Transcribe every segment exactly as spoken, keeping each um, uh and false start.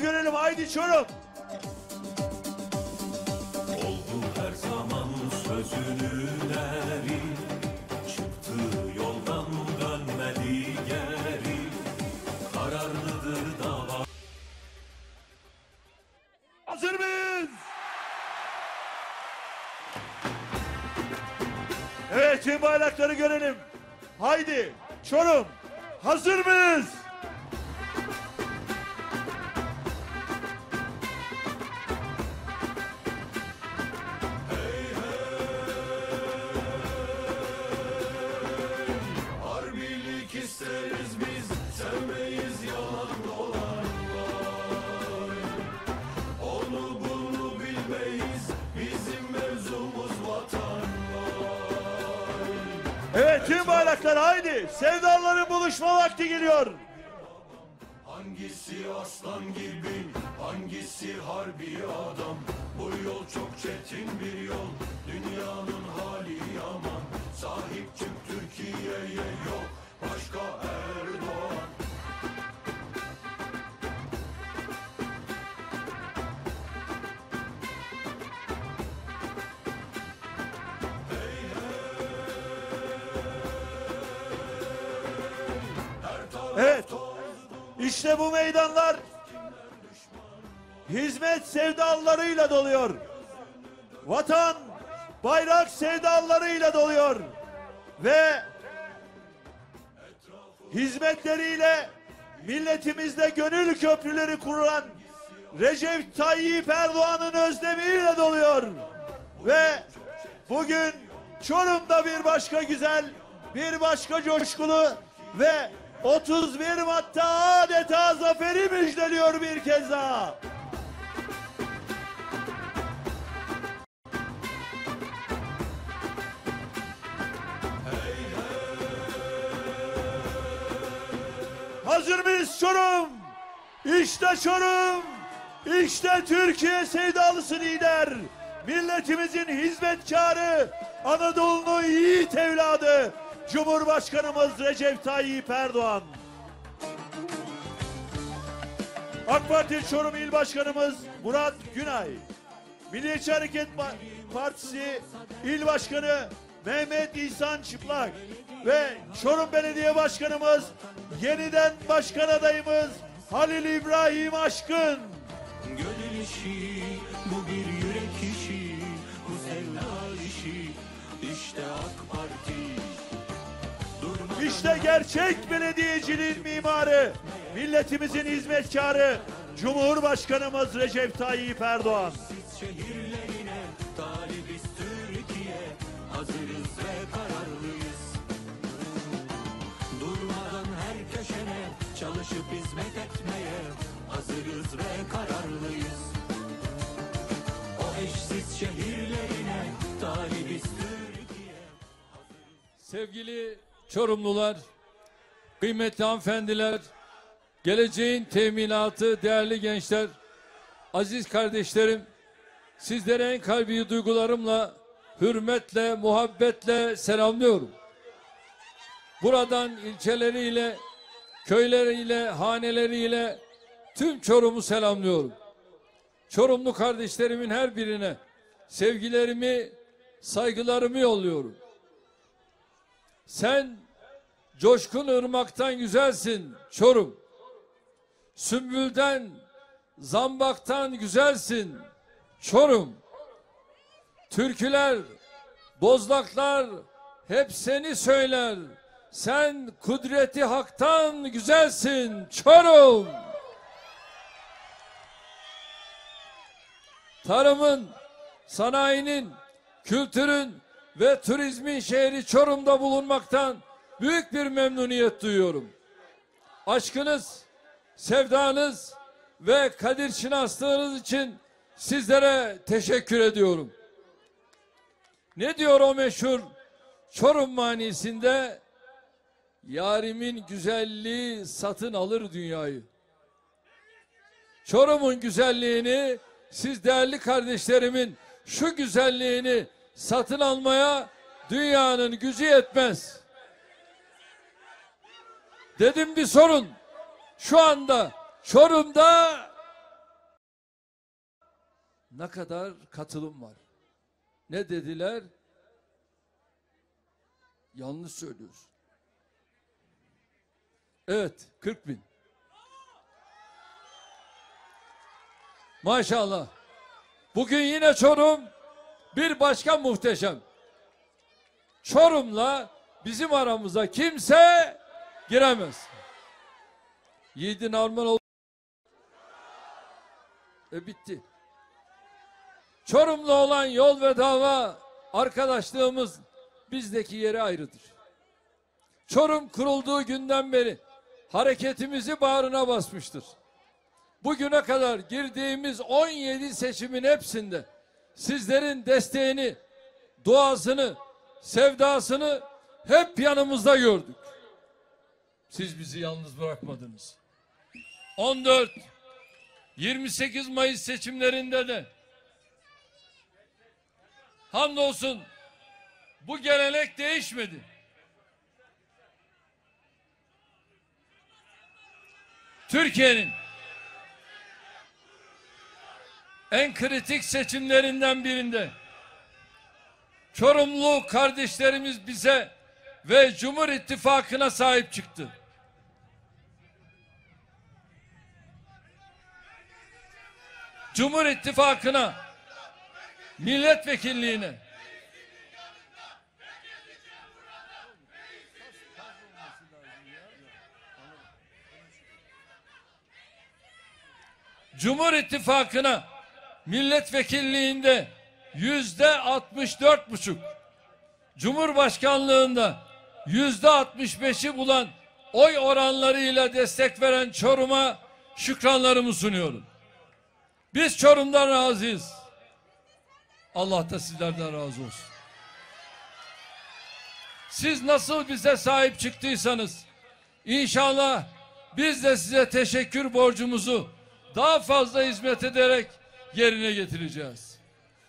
Çorum'u görelim. Haydi Çorum. Oldu her zaman sözünün eri, çıktığı yoldan dönmedi geri, kararlıdır dava. Hazır mıyız? Evet, tüm bayrakları görelim. Haydi Çorum, hazır mıyız? Evet, tüm bayraklar haydi. Sevdaların buluşma vakti geliyor. Hangisi aslan gibi, hangisi harbi adam? Bu yol çok çetin bir yol, dünyanın hali yaman. Sahip çık Türkiye'ye, yok başka Erdoğan. Evet, işte bu meydanlar hizmet sevdalarıyla doluyor. Vatan, bayrak sevdalarıyla doluyor. Ve hizmetleriyle milletimizde gönül köprüleri kurulan Recep Tayyip Erdoğan'ın özlemiyle doluyor. Ve bugün Çorum'da bir başka güzel, bir başka coşkulu ve otuz bir Mart'ta adeta zaferi müjdeliyor bir kez daha. Hey, hey. Hazır mıyız Çorum? İşte Çorum, işte Türkiye sevdalısı lider, milletimizin hizmetkarı, Anadolu'nun yiğit evladı, Cumhurbaşkanımız Recep Tayyip Erdoğan. AK Parti Çorum İl Başkanımız Murat Günay. Milliyetçi Hareket Partisi İl Başkanı Mehmet İhsan Çıplak. Ve Çorum Belediye Başkanımız, yeniden başkan adayımız Halil İbrahim Aşkın. Gönül işi, bu bir yürek işi, bu sevda işi, işte AK Parti. İşte gerçek belediyeciliğin mimarı, milletimizin hizmetkarı, Cumhurbaşkanımız Recep Tayyip Erdoğan. Siz şehirlerine talibiz Türkiye, hazırız ve kararlıyız. Durmadan her köşene çalışıp hizmet etmeye hazırız ve kararlıyız. O eşsiz şehirlerine talibiz Türkiye. Sevgili Çorumlular, kıymetli hanımefendiler, geleceğin teminatı değerli gençler, aziz kardeşlerim, sizlere en kalbi duygularımla, hürmetle, muhabbetle selamlıyorum. Buradan ilçeleriyle, köyleriyle, haneleriyle tüm Çorum'u selamlıyorum. Çorumlu kardeşlerimin her birine sevgilerimi, saygılarımı yolluyorum. Sen coşkun ırmaktan güzelsin Çorum. Sümbülden, zambaktan güzelsin Çorum. Türküler, bozlaklar hep seni söyler. Sen kudreti haktan güzelsin Çorum. Tarımın, sanayinin, kültürün ve turizmin şehri Çorum'da bulunmaktan büyük bir memnuniyet duyuyorum. Aşkınız, sevdanız ve kadir şinaslığınız için sizlere teşekkür ediyorum. Ne diyor o meşhur Çorum manisinde? Yarimin güzelliği satın alır dünyayı. Çorum'un güzelliğini, siz değerli kardeşlerimin şu güzelliğini satın almaya dünyanın gücü yetmez. Dedim bir sorun. Şu anda Çorum'da ne kadar katılım var. Ne dediler? Yanlış söylüyorsun. Evet, kırk bin. Maşallah. Bugün yine Çorum bir başka muhteşem. Çorum'la bizim aramıza kimse giremez. Yiğidin armağan oldu. E bitti. Çorum'la olan yol ve dava arkadaşlığımız bizdeki yeri ayrıdır. Çorum kurulduğu günden beri hareketimizi bağrına basmıştır. Bugüne kadar girdiğimiz on yedi seçimin hepsinde sizlerin desteğini, duasını, sevdasını hep yanımızda gördük. Siz bizi yalnız bırakmadınız. on dört yirmi sekiz Mayıs seçimlerinde de hamdolsun bu gelenek değişmedi. Türkiye'nin en kritik seçimlerinden birinde Çorumlu kardeşlerimiz bize ve Cumhur İttifakı'na sahip çıktı. Cumhur İttifakı'na, milletvekilliğine, Cumhur İttifakı'na milletvekilliğinde yüzde altmış dört buçuk, Cumhurbaşkanlığında yüzde altmış beşi bulan oy oranlarıyla destek veren Çorum'a şükranlarımı sunuyorum. Biz Çorum'dan razıyız. Allah da sizlerden razı olsun. Siz nasıl bize sahip çıktıysanız inşallah biz de size teşekkür borcumuzu daha fazla hizmet ederek yerine getireceğiz.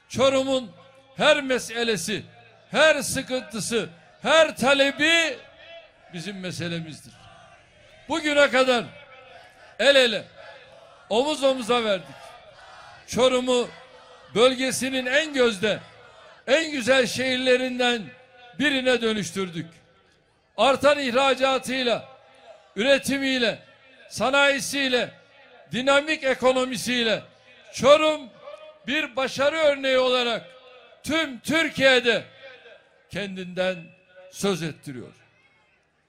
Çorum'un her meselesi, her sıkıntısı, her talebi bizim meselemizdir. Bugüne kadar el ele, omuz omuza verdik. Çorum'u bölgesinin en gözde, en güzel şehirlerinden birine dönüştürdük. Artan ihracatıyla, üretimiyle, sanayisiyle, dinamik ekonomisiyle Çorum bir başarı örneği olarak tüm Türkiye'de kendinden söz ettiriyor.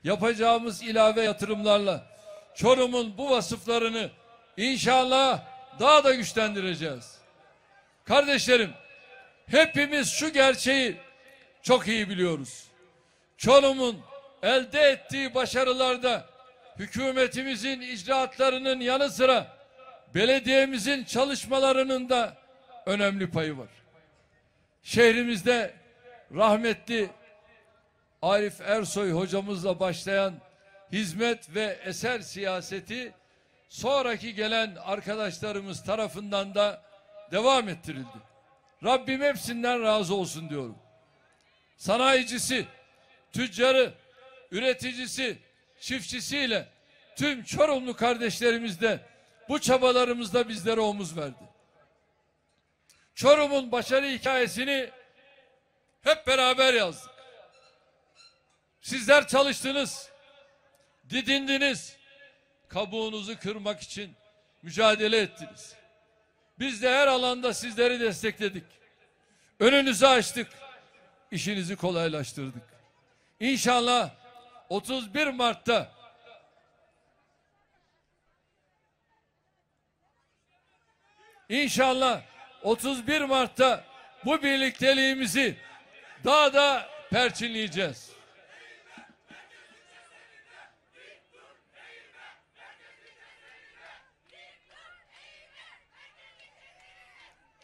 Yapacağımız ilave yatırımlarla Çorum'un bu vasıflarını inşallah daha da güçlendireceğiz. Kardeşlerim, hepimiz şu gerçeği çok iyi biliyoruz. Çorum'un elde ettiği başarılarda hükümetimizin icraatlarının yanı sıra belediyemizin çalışmalarının da önemli payı var. Şehrimizde rahmetli Arif Ersoy hocamızla başlayan hizmet ve eser siyaseti sonraki gelen arkadaşlarımız tarafından da devam ettirildi. Rabbim hepsinden razı olsun diyorum. Sanayicisi, tüccarı, üreticisi, çiftçisiyle tüm Çorumlu kardeşlerimiz de bu çabalarımızda bizlere omuz verdi. Çorum'un başarı hikayesini hep beraber yazdık. Sizler çalıştınız, didindiniz, kabuğunuzu kırmak için mücadele ettiniz. Biz de her alanda sizleri destekledik. Önünüzü açtık, işinizi kolaylaştırdık. İnşallah otuz bir Mart'ta İnşallah otuz bir Mart'ta bu birlikteliğimizi daha da perçinleyeceğiz.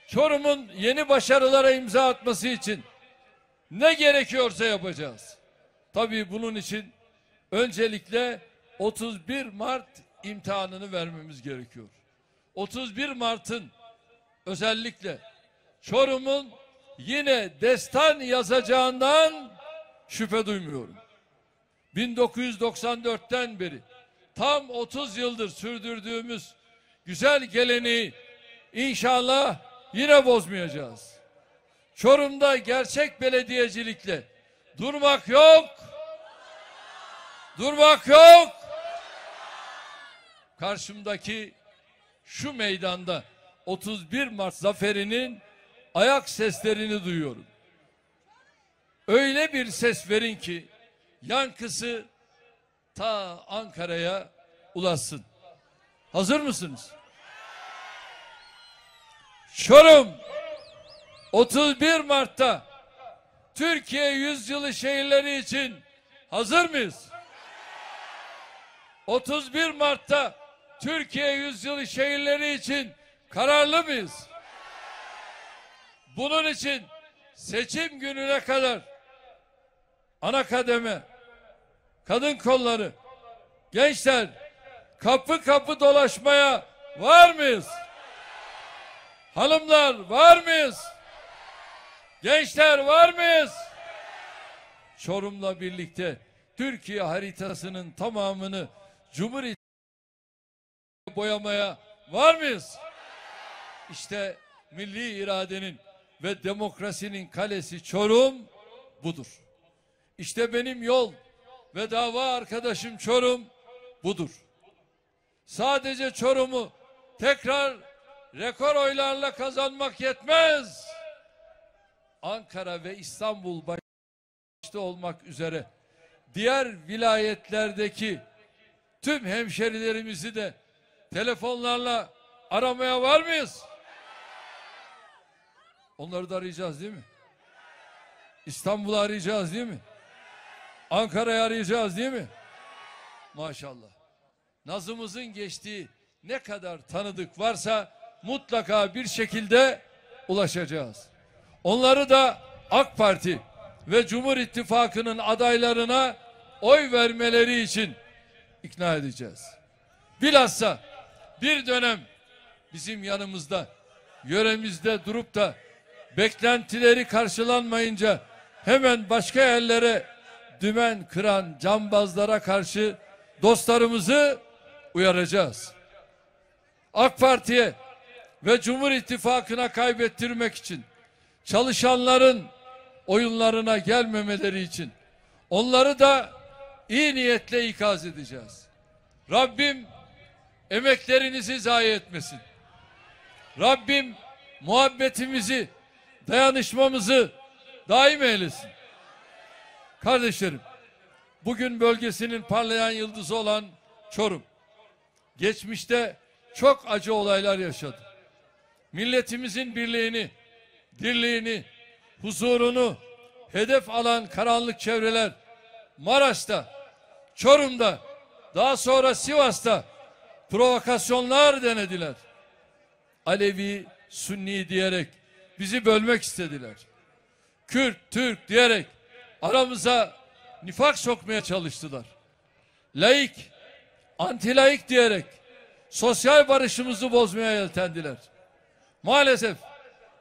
Çorum'un yeni başarılara imza atması için ne gerekiyorsa yapacağız. Tabii bunun için öncelikle otuz bir Mart imtihanını vermemiz gerekiyor. otuz bir Mart'ın özellikle Çorum'un yine destan yazacağından şüphe duymuyorum. bin dokuz yüz doksan dört'ten beri tam otuz yıldır sürdürdüğümüz güzel geleneği inşallah yine bozmayacağız. Çorum'da gerçek belediyecilikle durmak yok. Durmak yok. Karşımdaki şu meydanda otuz bir Mart zaferinin ayak seslerini duyuyorum. Öyle bir ses verin ki yankısı ta Ankara'ya ulaşsın. Hazır mısınız? Çorum otuz bir Mart'ta Türkiye yüzyılı şehirleri için hazır mıyız? otuz bir Mart'ta Türkiye yüzyılı şehirleri için kararlı mıyız? Bunun için seçim gününe kadar ana kademe, kadın kolları, gençler kapı kapı dolaşmaya var mıyız? Hanımlar var mıyız? Gençler var mıyız? Çorum'la birlikte Türkiye haritasının tamamını Cumhuriyet boyamaya var mıyız? İşte milli iradenin ve demokrasinin kalesi Çorum budur. İşte benim yol ve dava arkadaşım Çorum budur. Sadece Çorum'u tekrar rekor oylarla kazanmak yetmez. Ankara ve İstanbul başta olmak üzere diğer vilayetlerdeki tüm hemşerilerimizi de telefonlarla aramaya var mıyız? Onları da arayacağız değil mi? İstanbul'u arayacağız değil mi? Ankara'yı arayacağız değil mi? Maşallah. Nazımızın geçtiği ne kadar tanıdık varsa mutlaka bir şekilde ulaşacağız. Onları da AK Parti ve Cumhur İttifakı'nın adaylarına oy vermeleri için ikna edeceğiz. Bilhassa bir dönem bizim yanımızda, yöremizde durup da beklentileri karşılanmayınca hemen başka yerlere dümen kıran cambazlara karşı dostlarımızı uyaracağız. AK Parti'ye ve Cumhur İttifakı'na kaybettirmek için, çalışanların oyunlarına gelmemeleri için onları da iyi niyetle ikaz edeceğiz. Rabbim emeklerinizi zayi etmesin. Rabbim muhabbetimizi, dayanışmamızı daim eylesin. Kardeşlerim, bugün bölgesinin parlayan yıldızı olan Çorum, geçmişte çok acı olaylar yaşadı. Milletimizin birliğini, dirliğini, huzurunu hedef alan karanlık çevreler Maraş'ta, Çorum'da, daha sonra Sivas'ta provokasyonlar denediler. Alevi, Sünni diyerek bizi bölmek istediler. Kürt, Türk diyerek aramıza nifak sokmaya çalıştılar. Laik, antilaik diyerek sosyal barışımızı bozmaya yeltendiler. Maalesef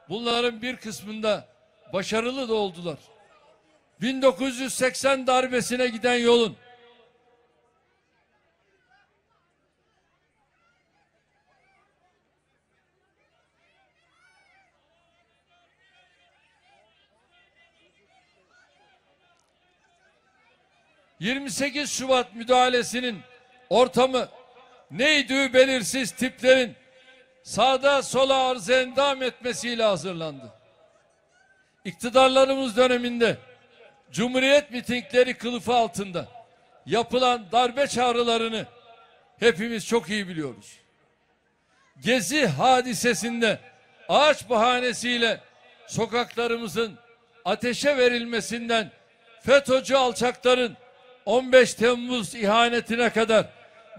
bunların bir kısmında başarılı da oldular. bin dokuz yüz seksen darbesine giden yolun yirmi sekiz Şubat müdahalesinin ortamı neydi belirsiz tiplerin sağda sola arz endam etmesiyle hazırlandı. İktidarlarımız döneminde Cumhuriyet mitingleri kılıfı altında yapılan darbe çağrılarını hepimiz çok iyi biliyoruz. Gezi hadisesinde ağaç bahanesiyle sokaklarımızın ateşe verilmesinden FETÖ'cü alçakların on beş Temmuz ihanetine kadar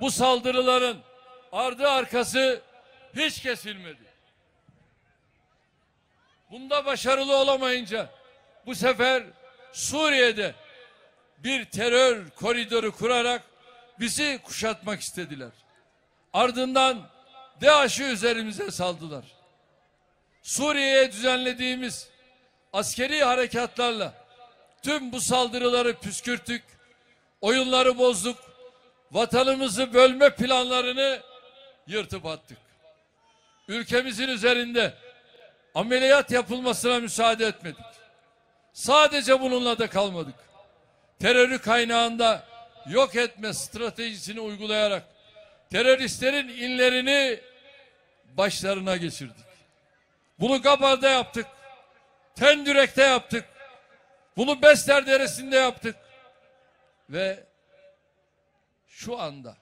bu saldırıların ardı arkası hiç kesilmedi. Bunda başarılı olamayınca bu sefer Suriye'de bir terör koridoru kurarak bizi kuşatmak istediler. Ardından DEAŞ'ı üzerimize saldılar. Suriye'ye düzenlediğimiz askeri harekatlarla tüm bu saldırıları püskürttük, oyunları bozduk, vatanımızı bölme planlarını yırtıp attık. Ülkemizin üzerinde ameliyat yapılmasına müsaade etmedik. Sadece bununla da kalmadık. Terörü kaynağında yok etme stratejisini uygulayarak teröristlerin inlerini başlarına geçirdik. Bunu Gabar'da yaptık. Tendürek'te yaptık. Bunu Besler Deresi'nde yaptık. Ve şu anda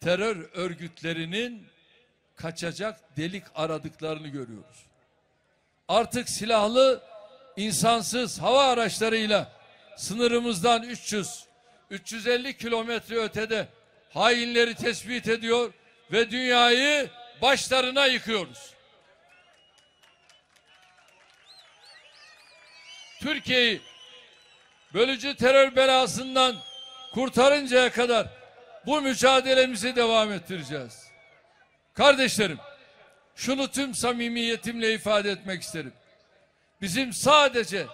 terör örgütlerinin kaçacak delik aradıklarını görüyoruz. Artık silahlı, insansız hava araçlarıyla sınırımızdan üç yüz, üç yüz elli kilometre ötede hainleri tespit ediyor ve dünyayı başlarına yıkıyoruz. Türkiye'yi bölücü terör belasından kurtarıncaya kadar bu mücadelemizi devam ettireceğiz. Kardeşlerim, şunu tüm samimiyetimle ifade etmek isterim. Bizim sadece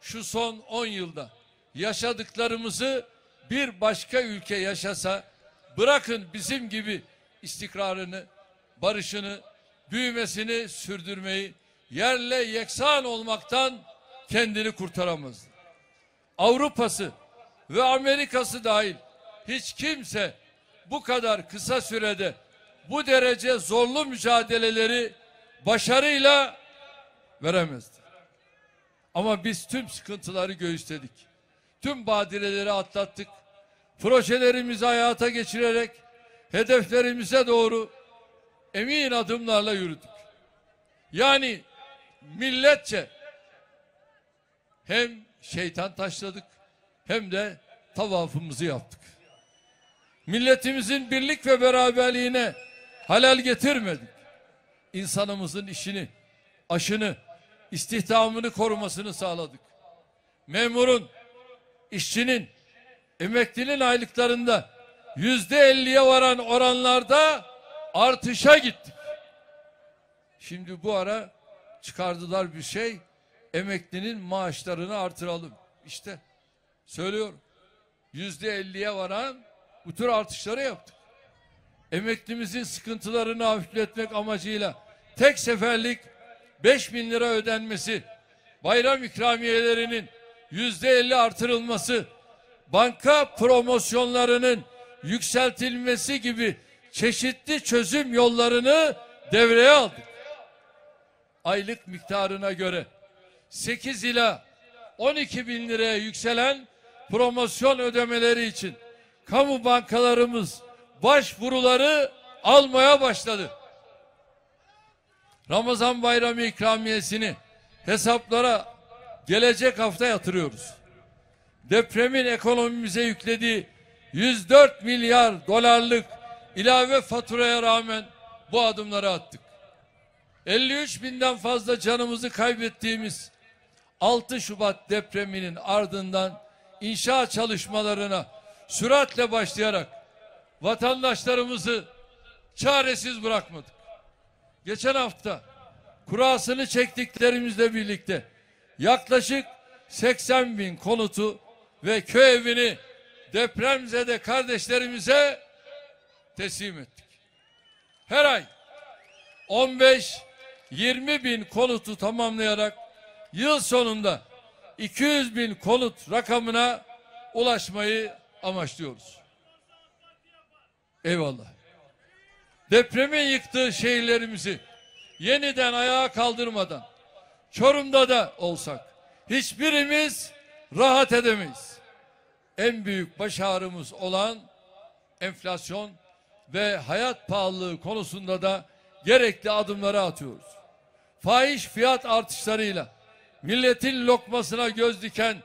şu son on yılda yaşadıklarımızı bir başka ülke yaşasa, bırakın bizim gibi istikrarını, barışını, büyümesini sürdürmeyi, yerle yeksan olmaktan kendini kurtaramaz. Avrupa'sı ve Amerika'sı dahil hiç kimse bu kadar kısa sürede bu derece zorlu mücadeleleri başarıyla veremezdi. Ama biz tüm sıkıntıları göğüsledik. Tüm badireleri atlattık. Projelerimizi hayata geçirerek hedeflerimize doğru emin adımlarla yürüdük. Yani milletçe hem şeytan taşladık hem de tavafımızı yaptık. Milletimizin birlik ve beraberliğine halel getirmedik. İnsanımızın işini, aşını, istihdamını korumasını sağladık. Memurun, işçinin, emeklinin aylıklarında yüzde elliye varan oranlarda artışa gittik. Şimdi bu ara çıkardılar bir şey, emeklinin maaşlarını artıralım. İşte söylüyorum, yüzde elliye varan bu tür artışları yaptık. Emeklimizin sıkıntılarını hafifletmek amacıyla tek seferlik beş bin lira ödenmesi, bayram ikramiyelerinin yüzde elli artırılması, banka promosyonlarının yükseltilmesi gibi çeşitli çözüm yollarını devreye aldık. Aylık miktarına göre sekiz ila on iki bin liraya yükselen promosyon ödemeleri için kamu bankalarımız başvuruları almaya başladı. Ramazan bayramı ikramiyesini hesaplara gelecek hafta yatırıyoruz. Depremin ekonomimize yüklediği yüz dört milyar dolarlık ilave faturaya rağmen bu adımları attık. elli üç binden fazla canımızı kaybettiğimiz altı Şubat depreminin ardından inşaat çalışmalarına süratle başlayarak vatandaşlarımızı çaresiz bırakmadık. Geçen hafta kurasını çektiklerimizle birlikte yaklaşık seksen bin konutu ve köy evini depremzede kardeşlerimize teslim ettik. Her ay on beş yirmi bin konutu tamamlayarak yıl sonunda iki yüz bin konut rakamına ulaşmayı amaçlıyoruz. Eyvallah. Depremin yıktığı şehirlerimizi yeniden ayağa kaldırmadan Çorum'da da olsak hiçbirimiz rahat edemeyiz. En büyük baş ağrımız olan enflasyon ve hayat pahalılığı konusunda da gerekli adımları atıyoruz. Fahiş fiyat artışlarıyla milletin lokmasına göz diken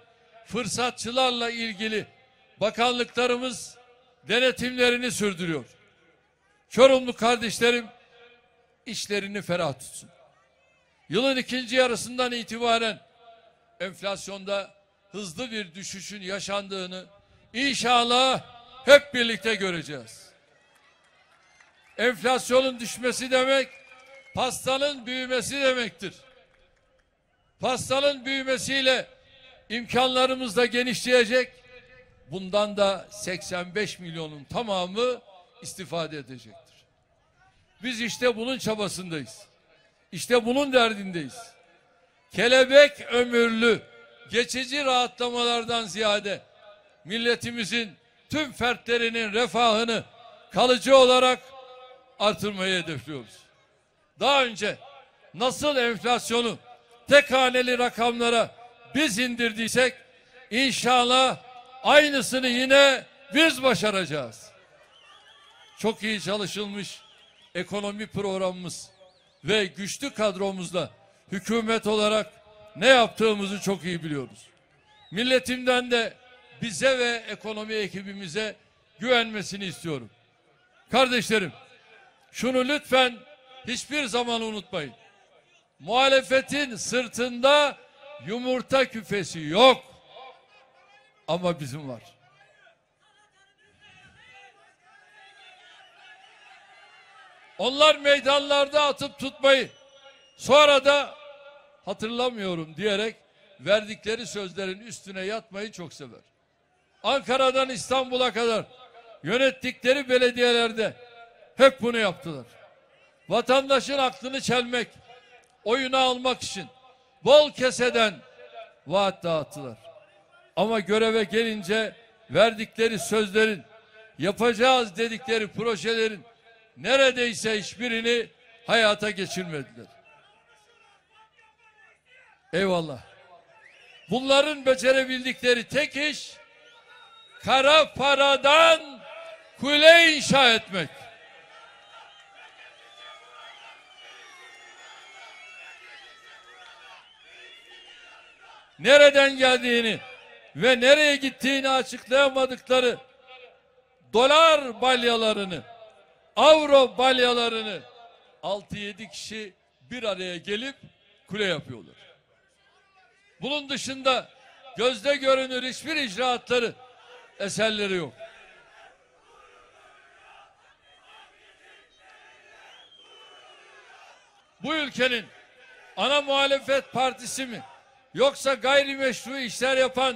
fırsatçılarla ilgili bakanlıklarımız denetimlerini sürdürüyor. Çorumlu kardeşlerim işlerini ferah tutsun. Yılın ikinci yarısından itibaren enflasyonda hızlı bir düşüşün yaşandığını inşallah hep birlikte göreceğiz. Enflasyonun düşmesi demek pastanın büyümesi demektir. Pastanın büyümesiyle imkanlarımız da genişleyecek. Bundan da seksen beş milyonun tamamı istifade edecektir. Biz işte bunun çabasındayız. İşte bunun derdindeyiz. Kelebek ömürlü, geçici rahatlamalardan ziyade milletimizin tüm fertlerinin refahını kalıcı olarak artırmayı hedefliyoruz. Daha önce nasıl enflasyonu tek haneli rakamlara biz indirdiysek, inşallah aynısını yine biz başaracağız. Çok iyi çalışılmış ekonomi programımız ve güçlü kadromuzla hükümet olarak ne yaptığımızı çok iyi biliyoruz. Milletimden de bize ve ekonomi ekibimize güvenmesini istiyorum. Kardeşlerim, şunu lütfen hiçbir zaman unutmayın. Muhalefetin sırtında yumurta küfesi yok. Ama bizim var. Onlar meydanlarda atıp tutmayı, sonra da hatırlamıyorum diyerek verdikleri sözlerin üstüne yatmayı çok sever. Ankara'dan İstanbul'a kadar yönettikleri belediyelerde hep bunu yaptılar. Vatandaşın aklını çelmek, oyuna almak için bol keseden vaat dağıttılar. Ama göreve gelince verdikleri sözlerin, yapacağız dedikleri projelerin neredeyse hiçbirini hayata geçirmediler. Eyvallah. Bunların becerebildikleri tek iş kara paradan kule inşa etmek. Nereden geldiğini ve nereye gittiğini açıklayamadıkları dolar balyalarını, avro balyalarını altı yedi kişi bir araya gelip kule yapıyorlar. Bunun dışında gözde görünür hiçbir icraatları, eserleri yok. Bu ülkenin ana muhalefet partisi mi, yoksa gayrimeşru işler yapan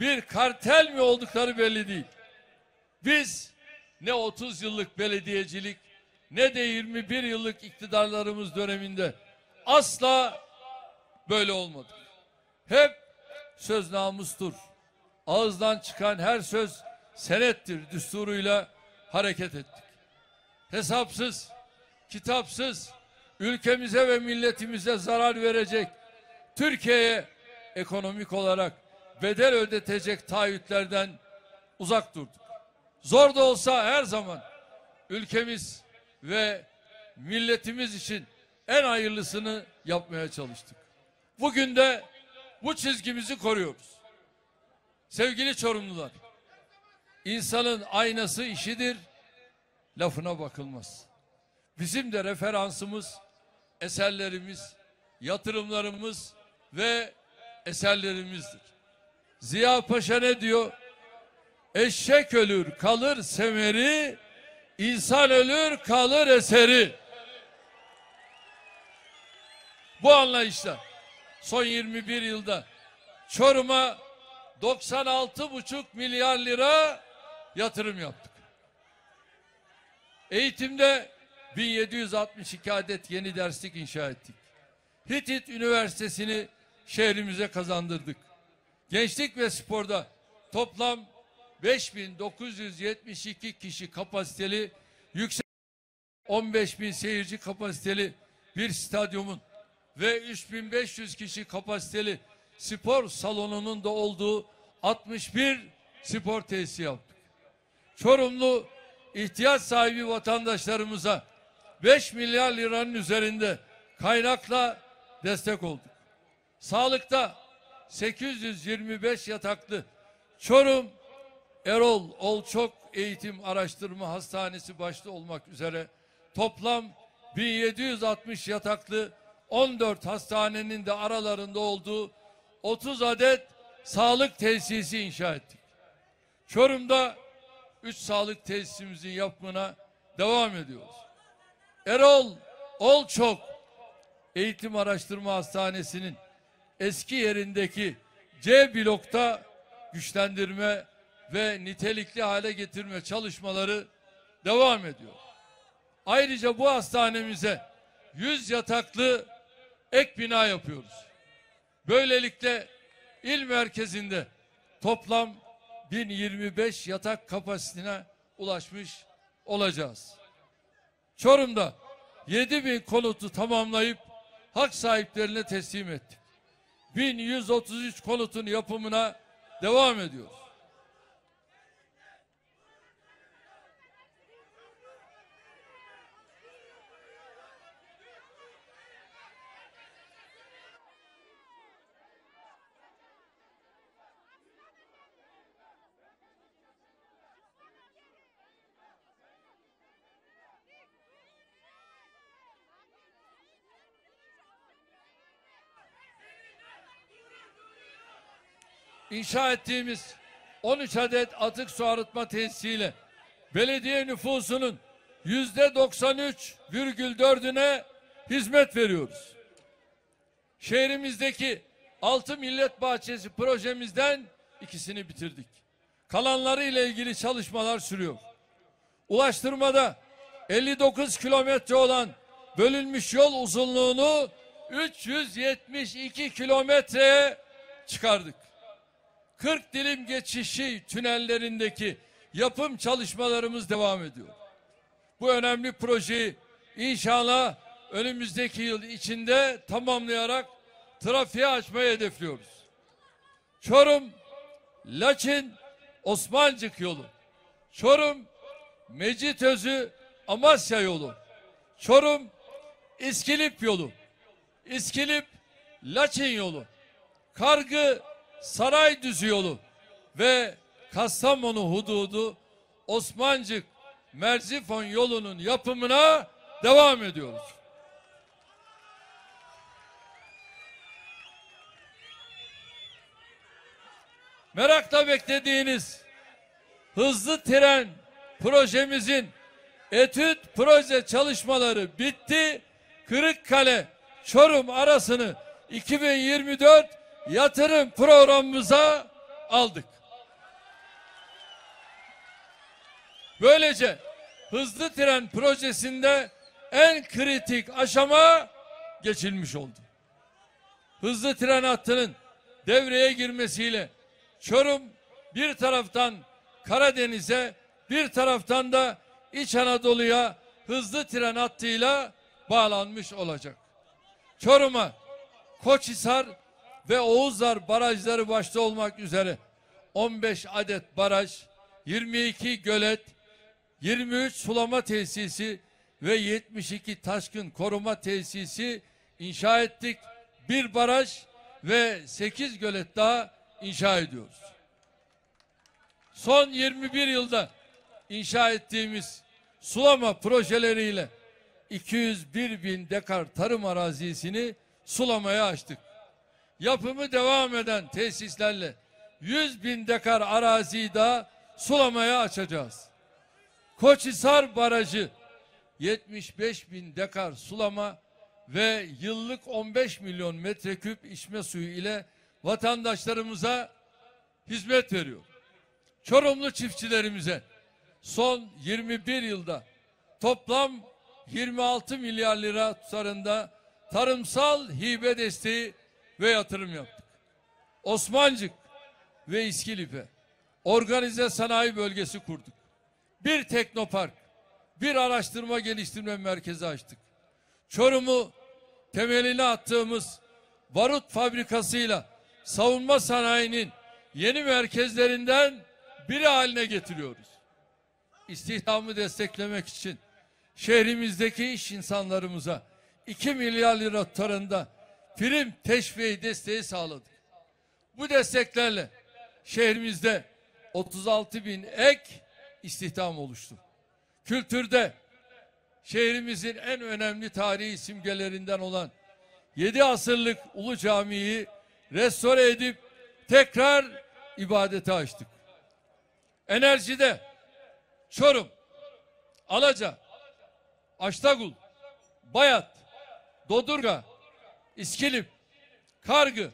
bir kartel mi oldukları belli değil. Biz ne otuz yıllık belediyecilik ne de yirmi bir yıllık iktidarlarımız döneminde asla böyle olmadık. Hep söz namustur, ağızdan çıkan her söz senettir düsturuyla hareket ettik. Hesapsız, kitapsız, ülkemize ve milletimize zarar verecek, Türkiye'ye ekonomik olarak bedel ödetecek taahhütlerden uzak durduk. Zor da olsa her zaman ülkemiz ve milletimiz için en hayırlısını yapmaya çalıştık. Bugün de bu çizgimizi koruyoruz. Sevgili Çorumlular, insanın aynası işidir, lafına bakılmaz. Bizim de referansımız, eserlerimiz, yatırımlarımız ve eserlerimizdir. Ziya Paşa ne diyor? Eşek ölür kalır semeri, insan ölür kalır eseri. Bu anlayışla son yirmi bir yılda Çorum'a doksan altı buçuk milyar lira yatırım yaptık. Eğitimde bin yedi yüz altmış iki adet yeni derslik inşa ettik. Hitit Üniversitesi'ni şehrimize kazandırdık. Gençlik ve sporda toplam beş bin dokuz yüz yetmiş iki kişi kapasiteli, yüksek on beş bin seyirci kapasiteli bir stadyumun ve üç bin beş yüz kişi kapasiteli spor salonunun da olduğu altmış bir spor tesisi yaptık. Çorumlu ihtiyaç sahibi vatandaşlarımıza beş milyar liranın üzerinde kaynakla destek olduk. Sağlıkta sekiz yüz yirmi beş yataklı Çorum Erol Olçok Eğitim Araştırma Hastanesi başta olmak üzere toplam bin yedi yüz altmış yataklı on dört hastanenin de aralarında olduğu otuz adet sağlık tesisi inşa ettik. Çorum'da üç sağlık tesisimizin yapımına devam ediyoruz. Erol Olçok Eğitim Araştırma Hastanesi'nin eski yerindeki C blokta güçlendirme ve nitelikli hale getirme çalışmaları devam ediyor. Ayrıca bu hastanemize yüz yataklı ek bina yapıyoruz. Böylelikle il merkezinde toplam bin yirmi beş yatak kapasitesine ulaşmış olacağız. Çorum'da yedi bin konutu tamamlayıp hak sahiplerine teslim ettik. bin yüz otuz üç konutun yapımına devam ediyoruz. İnşa ettiğimiz on üç adet atık su arıtma tesisiyle belediye nüfusunun yüzde doksan üç virgül dört'üne hizmet veriyoruz. Şehrimizdeki altı millet bahçesi projemizden ikisini bitirdik. Kalanları ile ilgili çalışmalar sürüyor. Ulaştırmada elli dokuz kilometre olan bölünmüş yol uzunluğunu üç yüz yetmiş iki kilometreye çıkardık. kırk dilim geçişi tünellerindeki yapım çalışmalarımız devam ediyor. Bu önemli projeyi inşallah önümüzdeki yıl içinde tamamlayarak trafiğe açmayı hedefliyoruz. Çorum, Laçin, Osmancık yolu, Çorum, Mecitözü, Amasya yolu, Çorum, İskilip yolu, İskilip, Laçin yolu, Kargı, Saraydüzü yolu ve Kastamonu hududu Osmancık Merzifon yolunun yapımına devam ediyoruz. Merakla beklediğiniz hızlı tren projemizin etüt proje çalışmaları bitti. Kırıkkale Çorum arasını iki bin yirmi dört yatırım programımıza aldık. Böylece hızlı tren projesinde en kritik aşama geçilmiş oldu. Hızlı tren hattının devreye girmesiyle Çorum bir taraftan Karadeniz'e, bir taraftan da İç Anadolu'ya hızlı tren hattıyla bağlanmış olacak. Çorum'a Koçhisar ve Oğuzlar barajları başta olmak üzere on beş adet baraj, yirmi iki gölet, yirmi üç sulama tesisi ve yetmiş iki taşkın koruma tesisi inşa ettik. Bir baraj ve sekiz gölet daha inşa ediyoruz. Son yirmi bir yılda inşa ettiğimiz sulama projeleriyle iki yüz bir bin dekar tarım arazisini sulamaya açtık. Yapımı devam eden tesislerle yüz bin dekar araziyi daha sulamaya açacağız. Koçhisar Barajı yetmiş beş bin dekar sulama ve yıllık on beş milyon metreküp içme suyu ile vatandaşlarımıza hizmet veriyor. Çorumlu çiftçilerimize son yirmi bir yılda toplam yirmi altı milyar lira tutarında tarımsal hibe desteği ve yatırım yaptık. Osmancık ve İskilip'e organize sanayi bölgesi kurduk. Bir teknopark, bir araştırma geliştirme merkezi açtık. Çorum'u temeline attığımız barut fabrikasıyla savunma sanayinin yeni merkezlerinden biri haline getiriyoruz. İstihdamı desteklemek için şehrimizdeki iş insanlarımıza iki milyar lira tutarında prim teşviki desteği sağladık. Bu desteklerle şehrimizde otuz altı bin ek istihdam oluştu. Kültürde şehrimizin en önemli tarihi simgelerinden olan yedi asırlık Ulu Camii'yi restore edip tekrar ibadete açtık. Enerjide Çorum, Alaca, Aştagul, Bayat, Dodurga, İskilip, Kargı,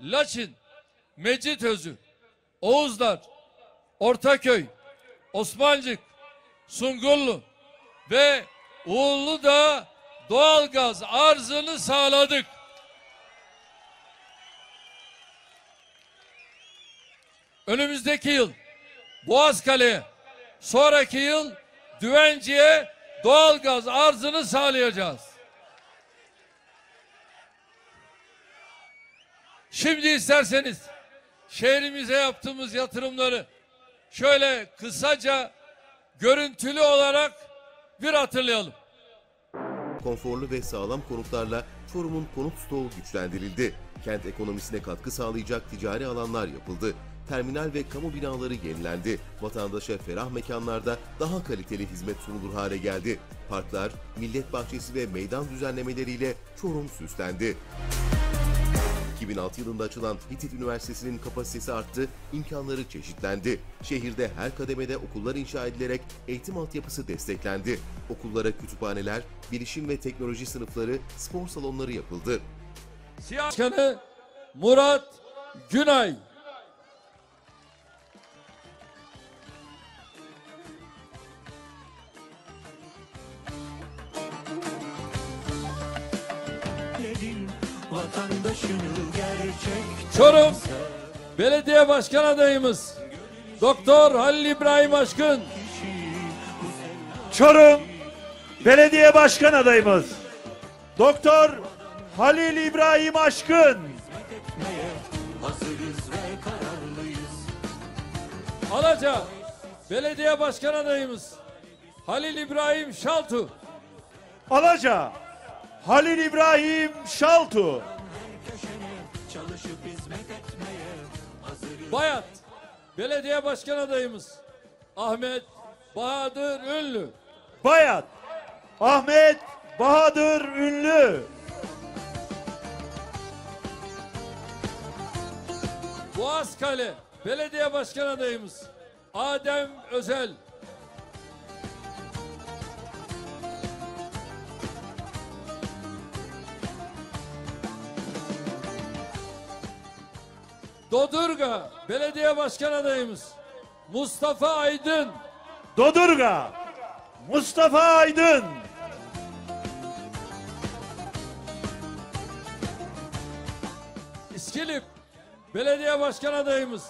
Laçin, Mecitözü, Oğuzlar, Ortaköy, Osmancık, Sungurlu ve Uğurlu'da doğalgaz arzını sağladık. Önümüzdeki yıl Boğazkale'ye, sonraki yıl Düvenci'ye doğalgaz arzını sağlayacağız. Şimdi isterseniz şehrimize yaptığımız yatırımları şöyle kısaca görüntülü olarak bir hatırlayalım. Konforlu ve sağlam konutlarla Çorum'un konut stoğu güçlendirildi. Kent ekonomisine katkı sağlayacak ticari alanlar yapıldı. Terminal ve kamu binaları yenilendi. Vatandaşa ferah mekanlarda daha kaliteli hizmet sunulur hale geldi. Parklar, millet bahçesi ve meydan düzenlemeleriyle Çorum süslendi. iki bin altı yılında açılan Hitit Üniversitesi'nin kapasitesi arttı, imkanları çeşitlendi. Şehirde her kademede okullar inşa edilerek eğitim altyapısı desteklendi. Okullara kütüphaneler, bilişim ve teknoloji sınıfları, spor salonları yapıldı. Siyasetçi Murat Günay. Çorum Belediye Başkan Adayımız Doktor Halil İbrahim Aşkın. Çorum Belediye Başkan Adayımız Doktor Halil İbrahim Aşkın. Alaca Belediye Başkan Adayımız Halil İbrahim Şaltu. Alaca Halil İbrahim Şaltu. Bayat Belediye Başkan Adayımız Ahmet Bahadır Ünlü. Bayat Ahmet Bahadır Ünlü. Boğazkale Belediye Başkan Adayımız Adem Özel. Dodurga Belediye Başkan Adayımız Mustafa Aydın. Dodurga Mustafa Aydın. İskilip Belediye Başkan Adayımız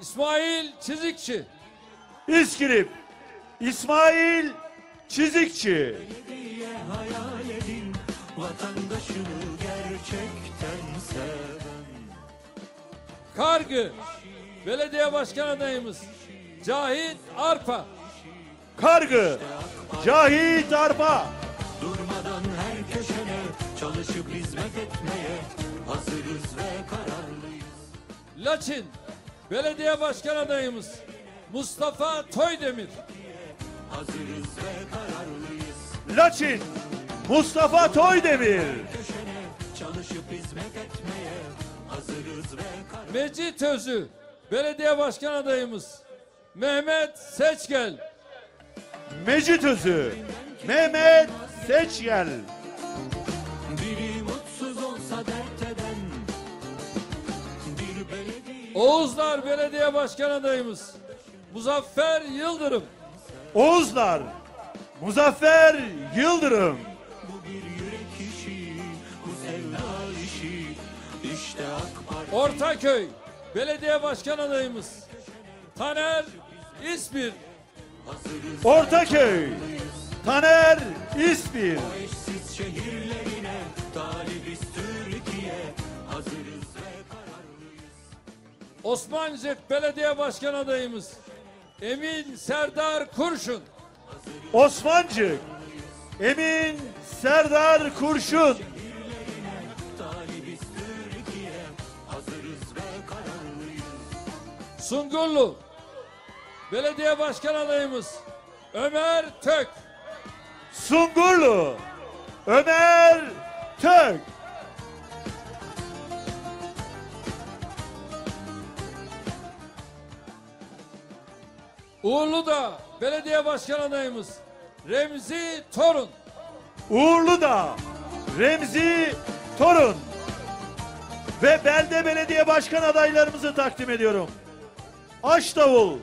İsmail Çizikçi. İskilip İsmail Çizikçi. Belediye hayal edin, vatandaşını gerçekten sev. Kargı Belediye Başkan Adayımız Cahit Arpa. Kargı Cahit Arpa. Durmadan her köşene çalışıp hizmet etmeye hazırız ve kararlıyız. Laçin Belediye Başkan Adayımız Mustafa Toydemir. Hazırız ve kararlıyız. Laçin Mustafa Toydemir. Çalışıp hizmet etmeye hazırız ve Mecitözü Belediye Başkan Adayımız Mehmet Seçgel. Mecitözü Mehmet Seçgel. Oğuzlar Belediye Başkan Adayımız Muzaffer Yıldırım. Oğuzlar Muzaffer Yıldırım. Ortaköy Belediye Başkan Adayımız Taner İsbir. Ortaköy Taner İsbir. Osmancık Belediye Başkan Adayımız Emin Serdar Kurşun. Osmancık Emin Serdar Kurşun. Sungurlu Belediye Başkan Adayımız Ömer Tök. Sungurlu Ömer Tök. Uğurlu'da Belediye Başkan Adayımız Remzi Torun. Uğurlu'da Remzi Torun. Ve belde belediye başkan adaylarımızı takdim ediyorum. Aşdavul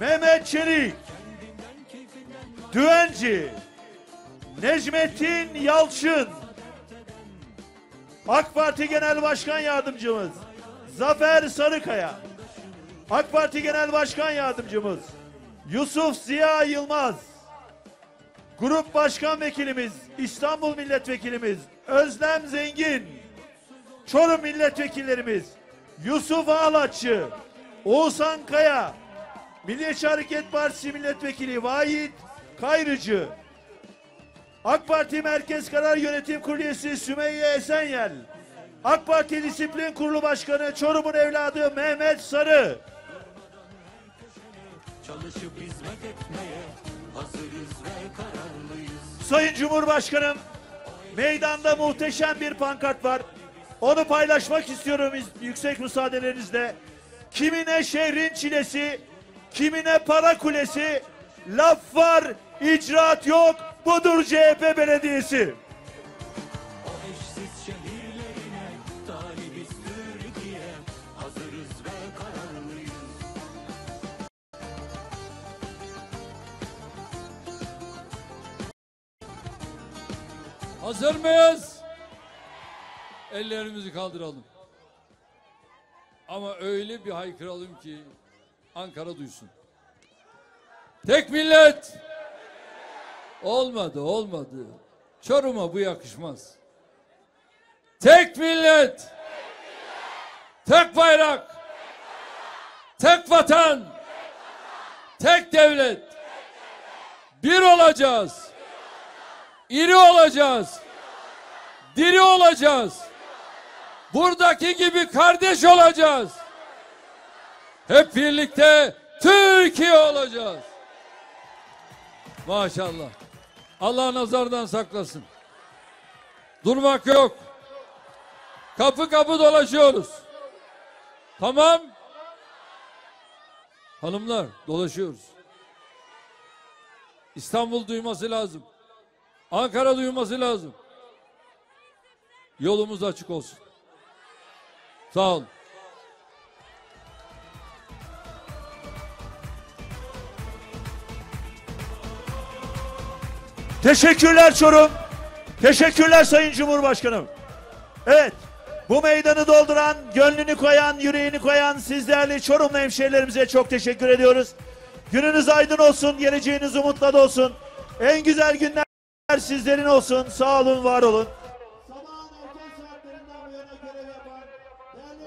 Mehmet Çelik. Düvenci Necmettin Yalçın, AK Parti Genel Başkan Yardımcımız. Zafer Sarıkaya, AK Parti Genel Başkan Yardımcımız. Yusuf Ziya Yılmaz, Grup Başkan Vekilimiz, İstanbul Milletvekilimiz Özlem Zengin, Çorum Milletvekillerimiz Yusuf Ağlatçı, Oğuzhan Kaya, Milliyetçi Hareket Partisi Milletvekili Vahit Kayrıcı, AK Parti Merkez Karar Yönetim Kurulu Üyesi Sümeyye Esenyel, AK Parti Disiplin Kurulu Başkanı Çorum'un evladı Mehmet Sarı. Çalışıp hizmet etmeye hazırız ve kararlıyız. Sayın Cumhurbaşkanım, meydanda muhteşem bir pankart var. Onu paylaşmak istiyorum yüksek müsaadelerinizle. Kimine şehrin çilesi, kimine para kulesi, laf var, icraat yok, budur C H P belediyesi. Hazır mıyız? Ellerimizi kaldıralım. Ama öyle bir haykıralım ki Ankara duysun. Tek millet! Olmadı, olmadı. Çorum'a bu yakışmaz. Tek millet! Tek bayrak! Tek vatan! Tek devlet! Bir olacağız! İri olacağız. Diri olacağız. Buradaki gibi kardeş olacağız. Hep birlikte Türkiye olacağız. Maşallah. Allah nazardan saklasın. Durmak yok. Kapı kapı dolaşıyoruz. Tamam. Hanımlar, dolaşıyoruz. İstanbul duyması lazım. Ankara duyması lazım. Yolumuz açık olsun. Sağ olun. Teşekkürler Çorum. Teşekkürler Sayın Cumhurbaşkanım. Evet, bu meydanı dolduran, gönlünü koyan, yüreğini koyan siz değerli Çorumlu hemşehrilerimize çok teşekkür ediyoruz. Gününüz aydın olsun, geleceğiniz umutla dolsun. En güzel günler sizlerin olsun. Sağ olun, var olun.